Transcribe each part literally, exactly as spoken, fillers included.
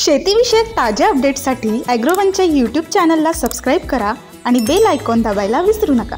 शेतीविषयक ताज्या अपडेट्ससाठी ॲग्रोवनच्या यूट्यूब चॅनलला सबस्क्राइब करा आणि बेल आयकॉन दाबायला विसरू नका।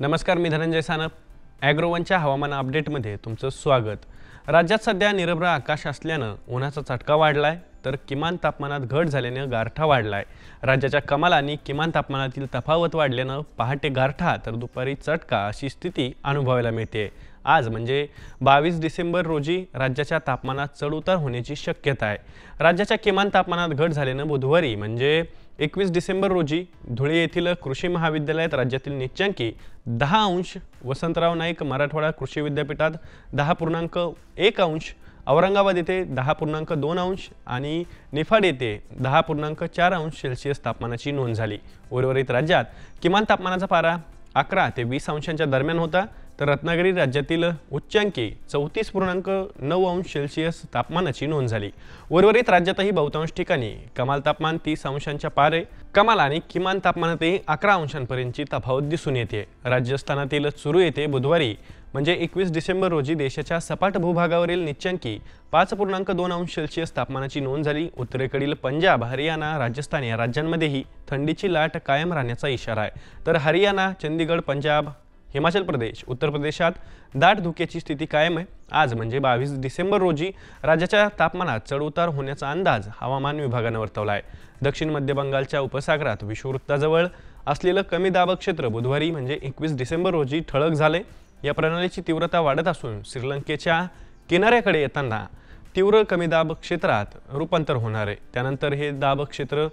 नमस्कार, मी धनंजय सानप। ॲग्रोवनच्या हवामान अपडेटमध्ये तुमचं स्वागत। राज्यात सध्या निरभ्र आकाश असल्यानं उन्हाचा चटका वाढलाय, तर किमान तापमानात घट झाल्याने गारठा वाढलाय। राज्याच्या कमाल आणि किमान तापमानातील तफावत वाढल्यानं पहाटे गारठा तर दुपारी चटका अशी स्थिती अनुभवायला मिळते। आज म्हणजे बावीस डिसेंबर रोजी राज्याच्या तापमानात चढउतार होण्याची शक्यता आहे। राज्याच्या किमान तापमानात घट झाल्याने बुधवारी म्हणजे एकवीस डिसेंबर रोजी धुळे येथील कृषी महाविद्यालयात राज्यातील निच्चांकी दहा अंश, वसंतराव नाईक मराठवाडा कृषी विद्यापीठात दहा पूर्णांक एक अंश, औरंगाबाद येथे दहा पूर्णांक दोन अंश आणि निफाड येथे दहा पूर्णांक चार अंश सेल्सिअस तापमानाची नोंद झाली। उर्वरित राज्यात किमान तापमानाचा पारा अकरा ते वीस अंशांच्या दरम्यान होता, तर रत्नागिरी राज्यातील उच्चांकी चौतीस पूर्णांक नऊ अंश सेल्सिअस तापमानाची नोंद झाली। उर्वरित राज्यातही बहुतांश ठिकाणी कमाल तापमान तीस अंशांच्या पारे, कमाल आणि किमान तापमानातही अकरा अंशांपर्यंतची तफावत दिसून येते। राजस्थानातील चुरू येथे बुधवारी म्हणजे एकवीस डिसेंबर रोजी देशाच्या सपाट भूभागावरील निच्चांकी पाच पूर्णांक दोन अंश सेल्सिअस तापमानाची नोंद झाली। उत्तरेकडील पंजाब, हरियाणा, राजस्थान या राज्यांमध्येही थंडीची लाट कायम राहण्याचा इशारा आहे, तर हरियाणा, चंदीगड, पंजाब, हिमाचल प्रदेश, उत्तर प्रदेशात दाट धुक्याची स्थिती कायम आहे। आज म्हणजे बावीस डिसेंबर रोजी राज्याच्या तापमानात चढउतार होण्याचा अंदाज हवामान विभागाने वर्तवला आहे। दक्षिण मध्य बंगालच्या उपसागरात विषुववृत्ताजवळ असलेलं कमी दाब क्षेत्र बुधवारी म्हणजे एकवीस डिसेंबर रोजी ठळक झाले। या प्रणालीची तीव्रता वाढत असून श्रीलंकेच्या किनाऱ्याकडे येताना तीव्र कमी दाब क्षेत्रात रूपांतर होणार आहे। त्यानंतर हे दाब क्षेत्र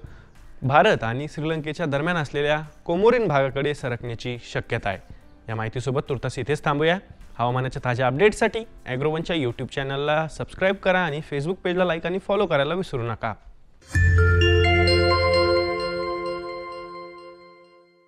भारत आणि श्रीलंकेच्या दरम्यान असलेल्या कोमोरिन भागाकडे सरकण्याची शक्यता आहे। या माहितीसोबत तुर्तास इथेच थांबूया। हवामानाच्या ताज्या अपडेट्ससाठी ॲग्रोवनच्या यूट्यूब चॅनलला सबस्क्राइब करा आणि फेसबुक पेजला लाईक आणि फॉलो करायला विसरू नका।